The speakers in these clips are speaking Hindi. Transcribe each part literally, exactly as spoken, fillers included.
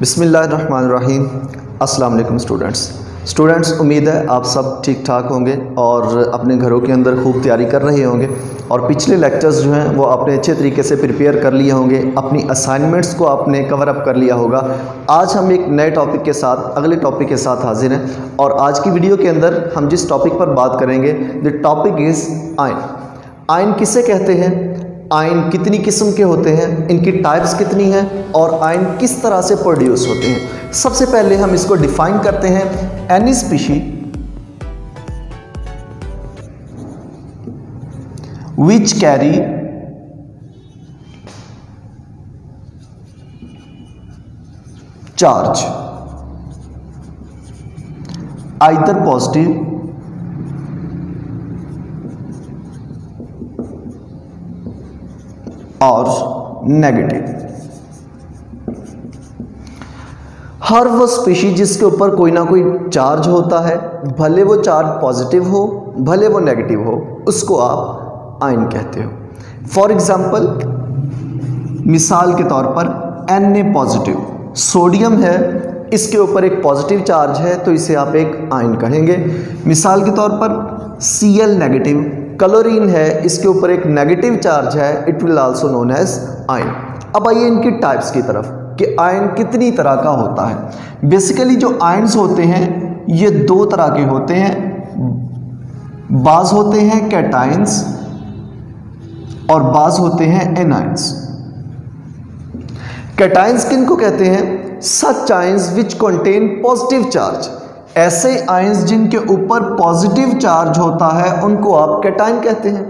बिस्मिल्लाहिर्रहमानिर्रहीम। अस्सलाम वालेकुम स्टूडेंट्स स्टूडेंट्स उम्मीद है आप सब ठीक ठाक होंगे और अपने घरों के अंदर खूब तैयारी कर रहे होंगे और पिछले लेक्चर्स जो हैं वो आपने अच्छे तरीके से प्रिपेयर कर लिए होंगे, अपनी असाइनमेंट्स को आपने कवर अप कर लिया होगा। आज हम एक नए टॉपिक के साथ अगले टॉपिक के साथ हाजिर हैं और आज की वीडियो के अंदर हम जिस टॉपिक पर बात करेंगे the topic is ion. Ion किसे कहते हैं, आयन कितनी किस्म के होते हैं, इनकी टाइप्स कितनी हैं और आयन किस तरह से प्रोड्यूस होते हैं। सबसे पहले हम इसको डिफाइन करते हैं। Any species which carry charge either positive और नेगेटिव। हर वो स्पीशी जिसके ऊपर कोई ना कोई चार्ज होता है, भले वो चार्ज पॉजिटिव हो भले वो नेगेटिव हो, उसको आप आयन कहते हो। फॉर एग्जाम्पल, मिसाल के तौर पर एन ए पॉजिटिव सोडियम है, इसके ऊपर एक पॉजिटिव चार्ज है तो इसे आप एक आयन कहेंगे। मिसाल के तौर पर सी एल नेगेटिव क्लोरीन है, इसके ऊपर एक नेगेटिव चार्ज है, it will also known as ion. अब आइए इनकी टाइप्स की तरफ कि आयन कितनी तरह का होता है। बेसिकली जो आयन्स होते हैं ये दो तरह के होते हैं, बाज होते हैं कैटायंस और बाज होते हैं एनायंस। कैटायंस किन को कहते हैं, such ions which contain positive charge. ऐसे आयंस जिनके ऊपर पॉजिटिव चार्ज होता है उनको आप कैटायन कहते हैं।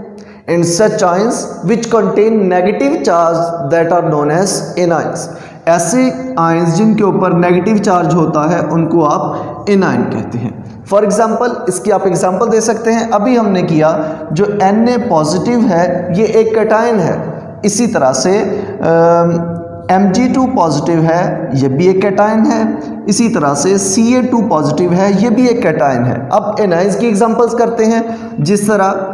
And such ions which contain negative charge that are known as anions. ऐसे आयंस जिनके ऊपर नेगेटिव चार्ज होता है उनको आप एनायन कहते हैं। फॉर एग्जाम्पल, इसकी आप एग्जाम्पल दे सकते हैं। अभी हमने किया जो एन ए पॉजिटिव है ये एक कैटायन है, इसी तरह से आ, एम जी टू पॉजिटिव है ये भी एक कैटायन है, इसी तरह से सी ए टू पॉजिटिव है ये भी एक कैटायन है। अब एनायंस की एग्जांपल्स करते हैं, जिस तरह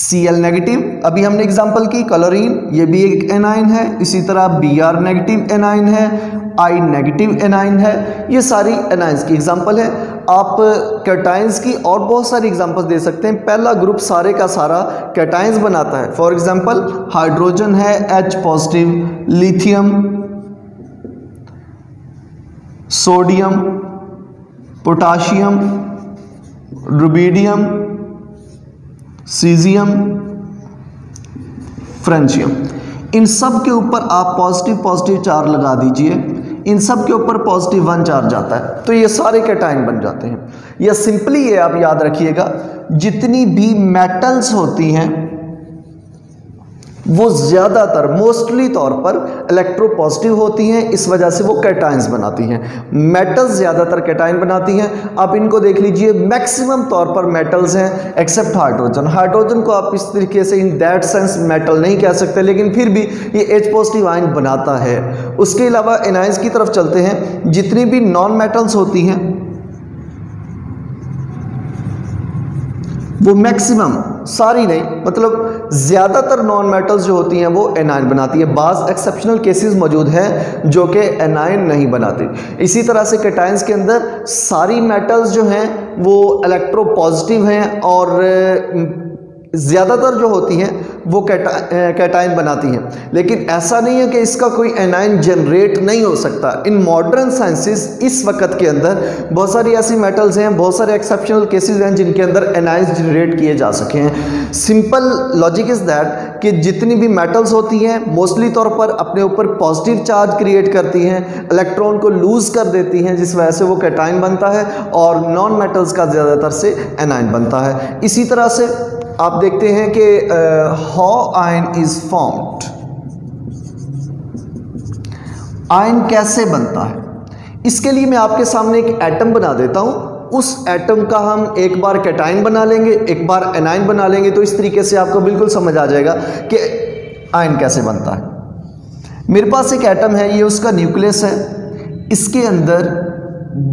सी एल नेगेटिव अभी हमने एग्जांपल की क्लोरीन, ये भी एक एनायन है, इसी तरह बी आर नेगेटिव एनायन है, आई नेगेटिव एनायन है। ये सारी एनायंस की एग्जांपल है। आप कैटायंस की और बहुत सारी एग्जांपल्स दे सकते हैं। पहला ग्रुप सारे का सारा कैटायंस बनाता है। फॉर एग्जांपल, हाइड्रोजन है H positive, lithium, sodium, potassium, rubidium, caesium, francium. इन सब के ऊपर आप पॉजिटिव पॉजिटिव चार्ज लगा दीजिए, इन सब के ऊपर पॉजिटिव वन चार्ज आता है तो ये सारे कैटायन बन जाते हैं। या सिंपली ये आप याद रखिएगा, जितनी भी मेटल्स होती हैं वो ज़्यादातर मोस्टली तौर पर इलेक्ट्रोपॉजिटिव होती हैं, इस वजह से वो कैटायंस बनाती हैं। मेटल्स ज़्यादातर कैटायन बनाती हैं। आप इनको देख लीजिए, मैक्सिमम तौर पर मेटल्स हैं एक्सेप्ट हाइड्रोजन। हाइड्रोजन को आप इस तरीके से इन दैट सेंस मेटल नहीं कह सकते, लेकिन फिर भी ये एच पॉजिटिव आयन बनाता है। उसके अलावा एनायंस की तरफ चलते हैं। जितनी भी नॉन मेटल्स होती हैं वो मैक्सिमम, सारी नहीं मतलब ज़्यादातर नॉन मेटल्स जो होती हैं वो एनायन बनाती है। बाज़ एक्सेप्शनल केसेस मौजूद हैं जो कि एनायन नहीं बनाती। इसी तरह से कैटायंस के अंदर सारी मेटल्स जो हैं वो इलेक्ट्रो पॉजिटिव हैं और ज़्यादातर जो होती हैं वो कैटा कैटायन बनाती हैं। लेकिन ऐसा नहीं है कि इसका कोई एनायन जनरेट नहीं हो सकता। इन मॉडर्न साइंसेस इस वक्त के अंदर बहुत सारी ऐसी मेटल्स हैं, बहुत सारे एक्सेप्शनल केसेस हैं जिनके अंदर एनायन जनरेट किए जा सके हैं। सिंपल लॉजिक इज़ दैट कि जितनी भी मेटल्स होती हैं मोस्टली तौर पर अपने ऊपर पॉजिटिव चार्ज क्रिएट करती हैं, इलेक्ट्रॉन को लूज़ कर देती हैं, जिस वजह से वो कैटायन बनता है और नॉन मेटल्स का ज़्यादातर से एनायन बनता है। इसी तरह से आप देखते हैं कि how ion is formed, ion कैसे बनता है। इसके लिए मैं आपके सामने एक एटम बना देता हूं, उस एटम का हम एक बार कैटायन बना लेंगे एक बार एनायन बना लेंगे तो इस तरीके से आपको बिल्कुल समझ आ जाएगा कि आयन कैसे बनता है। मेरे पास एक एटम है, ये उसका न्यूक्लियस है, इसके अंदर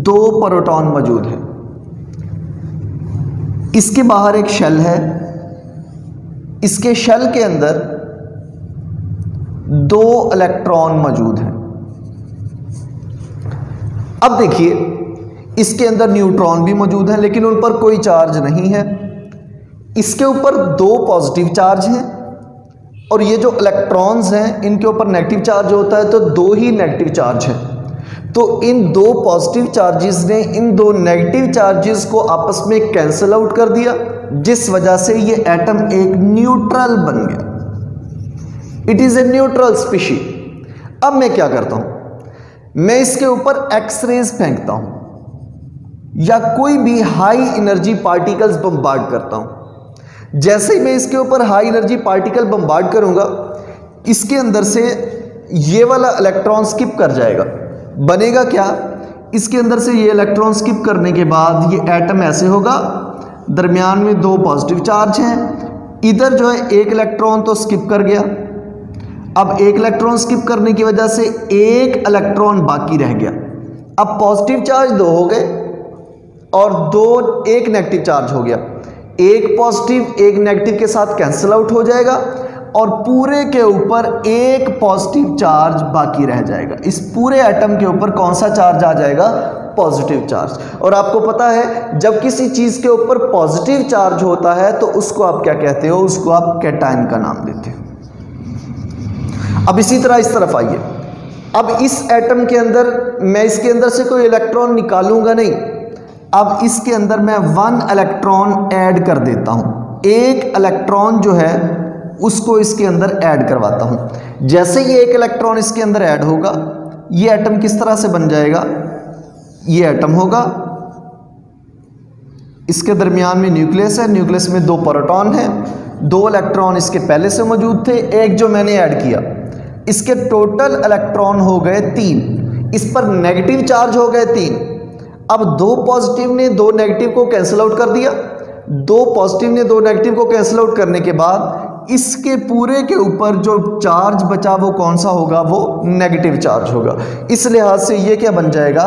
दो प्रोटॉन मौजूद हैं, इसके बाहर एक शेल है, इसके शेल के अंदर दो इलेक्ट्रॉन मौजूद हैं। अब देखिए इसके अंदर न्यूट्रॉन भी मौजूद हैं लेकिन उन पर कोई चार्ज नहीं है। इसके ऊपर दो पॉजिटिव चार्ज हैं और ये जो इलेक्ट्रॉन्स हैं इनके ऊपर नेगेटिव चार्ज होता है, तो दो ही नेगेटिव चार्ज हैं। तो इन दो पॉजिटिव चार्जेस ने इन दो नेगेटिव चार्जेस को आपस में कैंसिल आउट कर दिया, जिस वजह से ये एटम एक न्यूट्रल बन गया। It is a neutral species. अब मैं क्या करता हूँ, मैं इसके ऊपर एक्सरेज फेंकता हूँ या कोई भी हाई एनर्जी पार्टिकल्स बम्बार्ड करता हूँ। जैसे ही मैं इसके ऊपर हाई एनर्जी पार्टिकल बम्बार्ड करूँगा, इसके अंदर से ये वाला इलेक्ट्रॉन स्किप कर जाएगा। बनेगा क्या, इसके अंदर से ये इलेक्ट्रॉन स्किप करने के बाद ये एटम ऐसे होगा, दरमियान में दो पॉजिटिव चार्ज हैं, इधर जो है एक इलेक्ट्रॉन तो स्किप कर गया। अब एक इलेक्ट्रॉन स्किप करने की वजह से एक इलेक्ट्रॉन बाकी रह गया। अब पॉजिटिव चार्ज दो हो गए और दो एक नेगेटिव चार्ज हो गया। एक पॉजिटिव एक नेगेटिव के साथ कैंसिल आउट हो जाएगा और पूरे के ऊपर एक पॉजिटिव चार्ज बाकी रह जाएगा। इस पूरे एटम के ऊपर कौन सा चार्ज आ जाएगा, पॉजिटिव चार्ज। और आपको पता है जब किसी चीज़ के ऊपर पॉजिटिव चार्ज होता है तो उसको आप क्या कहते हो, उसको आप कैटायन का नाम देते हो। अब इसी तरह इस तरफ आइए। अब इस एटम के अंदर मैं इसके अंदर से कोई इलेक्ट्रॉन निकालूंगा नहीं, अब इसके अंदर मैं वन इलेक्ट्रॉन ऐड कर देता हूँ। एक इलेक्ट्रॉन जो है उसको इसके अंदर ऐड करवाता हूँ। जैसे ही एक इलेक्ट्रॉन इसके अंदर ऐड होगा, ये एटम किस तरह से बन जाएगा, ये एटम होगा, इसके दरमियान में न्यूक्लियस है, न्यूक्लियस में दो प्रोटॉन हैं, दो इलेक्ट्रॉन इसके पहले से मौजूद थे, एक जो मैंने ऐड किया, इसके टोटल इलेक्ट्रॉन हो गए तीन, इस पर नेगेटिव चार्ज हो गए तीन। अब दो पॉजिटिव ने दो नेगेटिव को कैंसिल आउट कर दिया, दो पॉजिटिव ने दो नेगेटिव को कैंसिल आउट करने के बाद इसके पूरे के ऊपर जो चार्ज बचा वो कौन सा होगा, वो नेगेटिव चार्ज होगा। इस लिहाज से ये क्या बन जाएगा,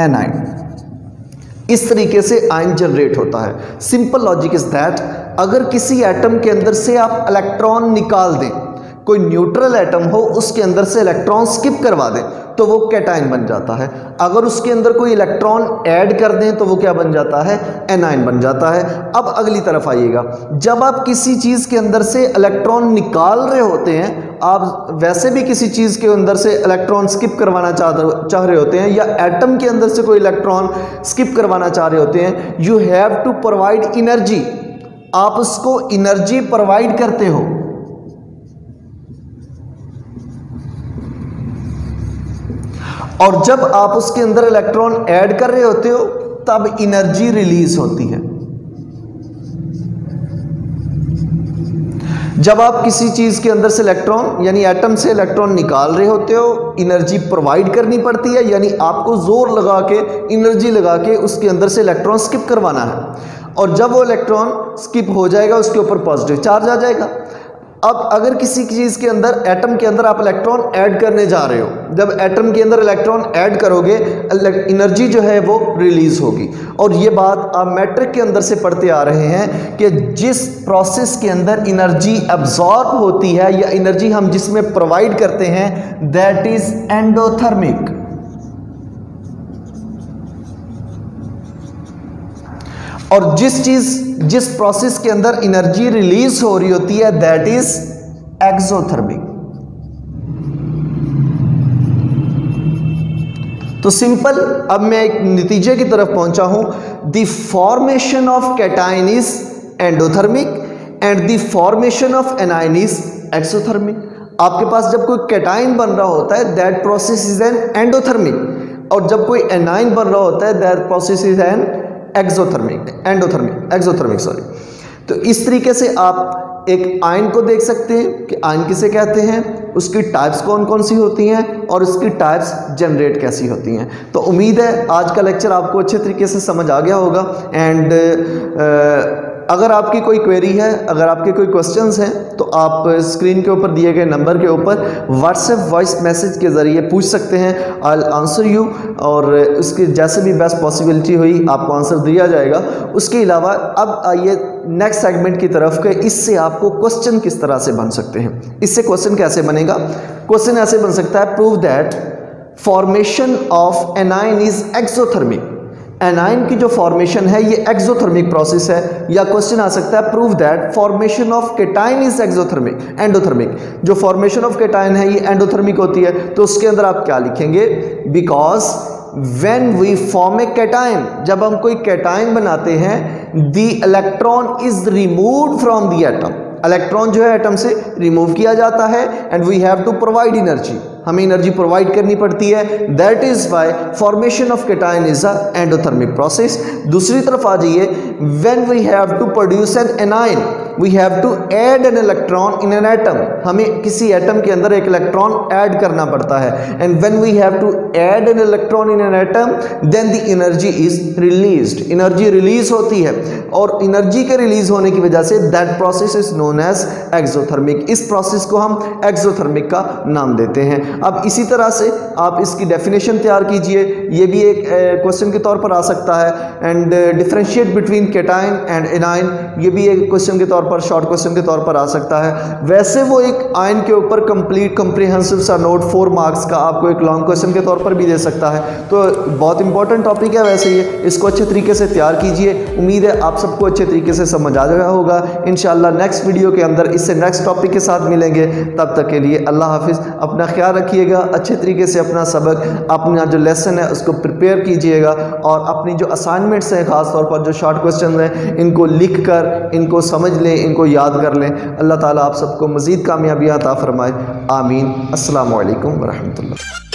एनाइन। इस तरीके से आयन जनरेट होता है। सिंपल लॉजिक इज दैट, अगर किसी एटम के अंदर से आप इलेक्ट्रॉन निकाल दें, कोई न्यूट्रल एटम हो उसके अंदर से इलेक्ट्रॉन स्किप करवा दें तो वो कैटाइन बन जाता है, अगर उसके अंदर कोई इलेक्ट्रॉन ऐड कर दें तो वो क्या बन जाता है, एनाइन बन जाता है। अब अगली तरफ आइएगा, जब आप किसी चीज़ के अंदर से इलेक्ट्रॉन निकाल रहे होते हैं, आप वैसे भी किसी चीज़ के अंदर से इलेक्ट्रॉन स्किप करवाना चाह चाह रहे होते हैं या एटम के अंदर से कोई इलेक्ट्रॉन स्किप करवाना चाह रहे होते हैं, you have to provide energy, आप उसको एनर्जी प्रोवाइड करते हो। और जब आप उसके अंदर इलेक्ट्रॉन ऐड कर रहे होते हो तब एनर्जी रिलीज होती है। जब आप किसी चीज़ के अंदर से इलेक्ट्रॉन यानी एटम से इलेक्ट्रॉन निकाल रहे होते हो, एनर्जी प्रोवाइड करनी पड़ती है, यानी आपको जोर लगा के एनर्जी लगा के उसके अंदर से इलेक्ट्रॉन स्किप करवाना है। और जब वो इलेक्ट्रॉन स्किप हो जाएगा उसके ऊपर पॉजिटिव चार्ज आ जाएगा। अब अगर किसी चीज़ के अंदर एटम के अंदर आप इलेक्ट्रॉन ऐड करने जा रहे हो, जब एटम के अंदर इलेक्ट्रॉन ऐड करोगे एनर्जी जो है वो रिलीज़ होगी। और ये बात आप मैट्रिक के अंदर से पढ़ते आ रहे हैं कि जिस प्रोसेस के अंदर एनर्जी एब्जॉर्ब होती है या एनर्जी हम जिसमें प्रोवाइड करते हैं, दैट इज़ एंडोथर्मिक। और जिस चीज़ जिस प्रोसेस के अंदर एनर्जी रिलीज हो रही होती है, दैट इज एक्सोथर्मिक। तो सिंपल, अब मैं एक नतीजे की तरफ पहुंचा हूं। The formation of cation is endothermic and the formation of anion is exothermic. आपके पास जब कोई कैटाइन बन रहा होता है, that process is an endothermic, और जब कोई एनाइन बन रहा होता है, that process is an exothermic endothermic exothermic sorry. तो इस तरीके से आप एक आयन को देख सकते हैं कि आयन किसे कहते हैं, उसकी टाइप्स कौन कौन सी होती हैं और उसकी टाइप्स जनरेट कैसी होती हैं। तो उम्मीद है आज का लेक्चर आपको अच्छे तरीके से समझ आ गया होगा। एंड अगर आपकी कोई क्वेरी है, अगर आपके कोई क्वेश्चंस हैं, तो आप स्क्रीन के ऊपर दिए गए नंबर के ऊपर व्हाट्सएप वॉइस मैसेज के ज़रिए पूछ सकते हैं। आई विल आंसर यू, और उसकी जैसे भी बेस्ट पॉसिबिलिटी हुई आपको आंसर दिया जाएगा। उसके अलावा अब आइए नेक्स्ट सेगमेंट की तरफ के इससे आपको क्वेश्चन किस तरह से बन सकते हैं। इससे क्वेश्चन कैसे बनेगा, क्वेश्चन ऐसे बन सकता है, prove that formation of anion is exothermic, anion की जो फॉर्मेशन है ये एक्सोथर्मिक प्रोसेस है। या क्वेश्चन आ सकता है prove that formation of cation is exothermic endothermic, जो फॉर्मेशन ऑफ केटाइन है ये एंडोथर्मिक होती है। तो उसके अंदर आप क्या लिखेंगे, because when we form a cation, जब हम कोई कैटाइन बनाते हैं, the electron is removed from the atom, electron जो है एटम से रिमूव किया जाता है, and we have to provide energy, हमें एनर्जी प्रोवाइड करनी पड़ती है। That is why formation of cation is a endothermic process. दूसरी तरफ आ जाइए, when we have to produce an anion, we have to add an electron in an atom, हमें किसी एटम के अंदर एक इलेक्ट्रॉन ऐड करना पड़ता है, and when we have to add an electron in an atom then the energy is released, energy release होती है, और एनर्जी के रिलीज होने की वजह से that process is known as exothermic. इस प्रोसेस को हम एक्सोथर्मिक का नाम देते हैं। अब इसी तरह से आप इसकी डेफिनेशन तैयार कीजिए, ये भी एक क्वेश्चन के तौर पर आ सकता है। And differentiate between cation and anion, ये भी एक क्वेश्चन के तौर पर, शॉर्ट क्वेश्चन के तौर पर आ सकता है। वैसे वो एक आयन के ऊपर कंप्लीट कंप्रिहेंसिव सा नोट फोर मार्क्स का आपको एक लॉन्ग क्वेश्चन के तौर पर भी दे सकता है। तो बहुत इंपॉर्टेंट टॉपिक है वैसे ये, इसको अच्छे तरीके से तैयार कीजिए। उम्मीद है आप सबको अच्छे तरीके से समझ आ गया होगा। इंशाल्लाह नेक्स्ट वीडियो के अंदर इससे नेक्स्ट टॉपिक के साथ मिलेंगे। तब तक के लिए अल्लाह हाफिज़, अपना ख्याल रखिएगा, अच्छे तरीके से अपना सबक, अपना जो लेसन है उसको प्रिपेयर कीजिएगा, और अपनी जो असाइनमेंट्स हैं ख़ास तौर पर जो शॉर्ट क्वेश्चन हैं इनको लिख कर, इनको समझ लें, इनको याद कर लें। अल्लाह ताला आप सबको मज़ीद कामयाबियाँ अता फ़रमाए। आमीन। अस्सलामु अलैकुम वरहमतुल्लाह।